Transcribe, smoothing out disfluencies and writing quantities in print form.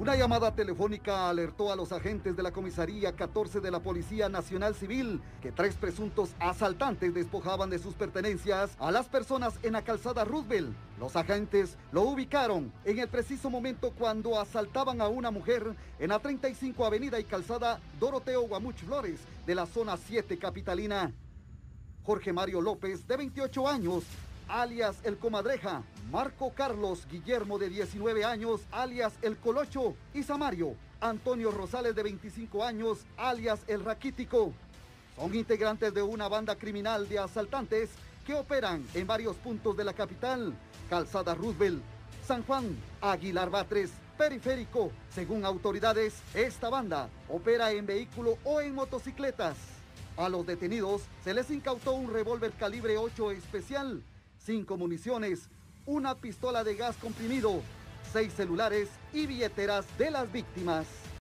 Una llamada telefónica alertó a los agentes de la comisaría 14 de la Policía Nacional Civil que 3 presuntos asaltantes despojaban de sus pertenencias a las personas en la calzada Roosevelt. Los agentes lo ubicaron en el preciso momento cuando asaltaban a una mujer en la 35 Avenida y calzada Doroteo Guamuch Flores de la zona 7 capitalina. Jorge Mario López, de 28 años, alias El Comadreja, Marco Carlos Guillermo, de 19 años, alias El Colocho, y Samario Antonio Rosales, de 25 años, alias El Raquítico. Son integrantes de una banda criminal de asaltantes que operan en varios puntos de la capital: Calzada Roosevelt, San Juan, Aguilar Batres, Periférico. Según autoridades, esta banda opera en vehículo o en motocicletas. A los detenidos se les incautó un revólver calibre 8 especial, 5 municiones, una pistola de gas comprimido, 6 celulares y billeteras de las víctimas.